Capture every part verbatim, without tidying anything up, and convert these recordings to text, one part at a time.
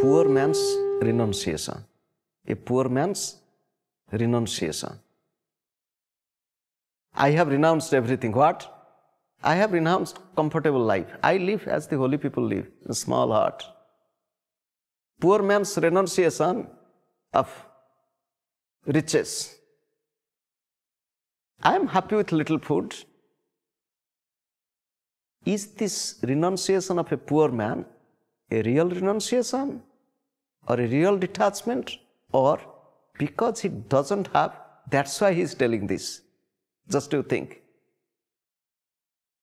poor man's renunciation. A poor man's renunciation. I have renounced everything. What? I have renounced comfortable life. I live as the holy people live, in a small heart. Poor man's renunciation of riches. I am happy with little food. Is this renunciation of a poor man a real renunciation or a real detachment? Or because he doesn't have, that's why he is telling this. Just to think.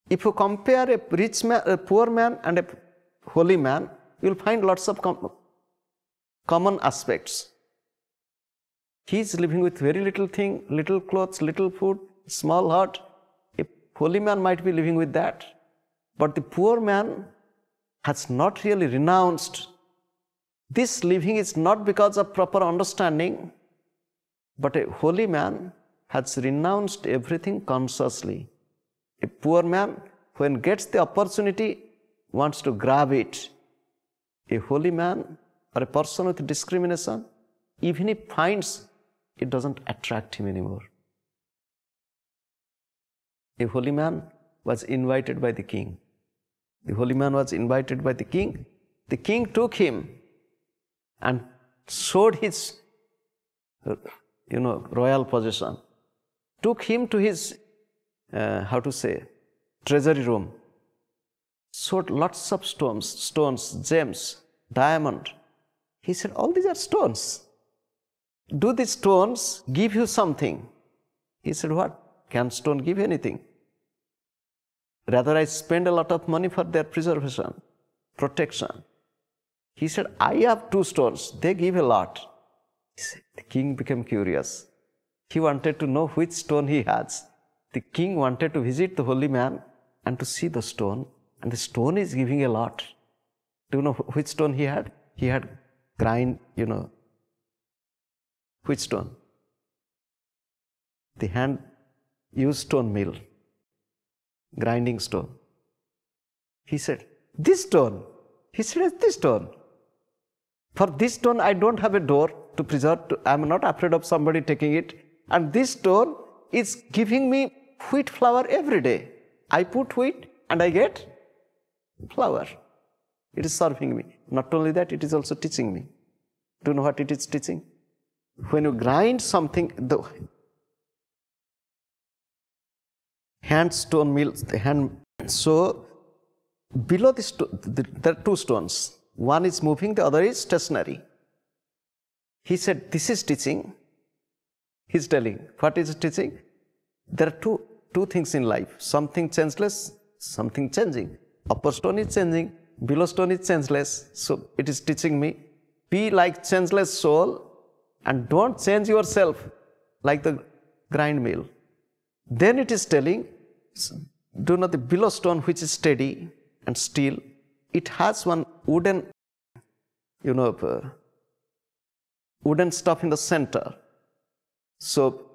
If you compare a rich man, a poor man and a holy man, you will find lots of com common aspects. He is living with very little thing, little clothes, little food, small heart. A holy man might be living with that. But the poor man has not really renounced. This living is not because of proper understanding, but a holy man has renounced everything consciously. A poor man, when gets the opportunity, wants to grab it. A holy man or a person with discrimination, even if he finds, it doesn't attract him anymore. A holy man was invited by the king. The holy man was invited by the king. The king took him and showed his, you know, royal possession. Took him to his, uh, how to say, treasury room. Showed lots of stones, stones, gems, diamond. He said, all these are stones. Do these stones give you something? He said, what? Can stone give you anything? Rather, I spend a lot of money for their preservation, protection. He said, I have two stones. They give a lot. He said, the king became curious. He wanted to know which stone he has. The king wanted to visit the holy man and to see the stone. And the stone is giving a lot. Do you know which stone he had? He had grind, you know. Which stone? The hand used stone mill. Grinding stone. He said, this stone. He said, this stone. For this stone, I don't have a door to preserve. To, I'm not afraid of somebody taking it. And this stone is giving me wheat flour every day. I put wheat and I get flour. It is serving me. Not only that, it is also teaching me. Do you know what it is teaching? When you grind something, the hand stone mill, hand, so below this, the, there are two stones. One is moving, the other is stationary. He said, this is teaching. He's telling, what is teaching? There are two, two things in life, something changeless, something changing. Upper stone is changing, below stone is changeless, so it is teaching me. Be like changeless soul and don't change yourself like the grind mill. Then it is telling, do not the below stone which is steady and steel, it has one wooden, you know, uh, wooden stuff in the center. So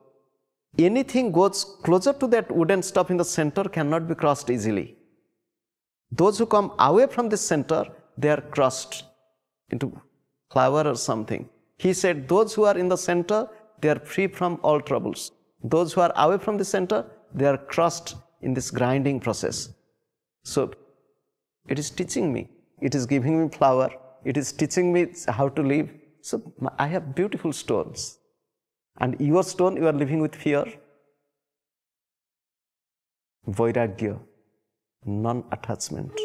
anything goes closer to that wooden stuff in the center cannot be crossed easily. Those who come away from the center, they are crushed into flour or something. He said, those who are in the center, they are free from all troubles. Those who are away from the center, they are crushed in this grinding process. So, it is teaching me. It is giving me flour. It is teaching me how to live. So, I have beautiful stones. And your stone, you are living with fear. Vairagya, non-attachment.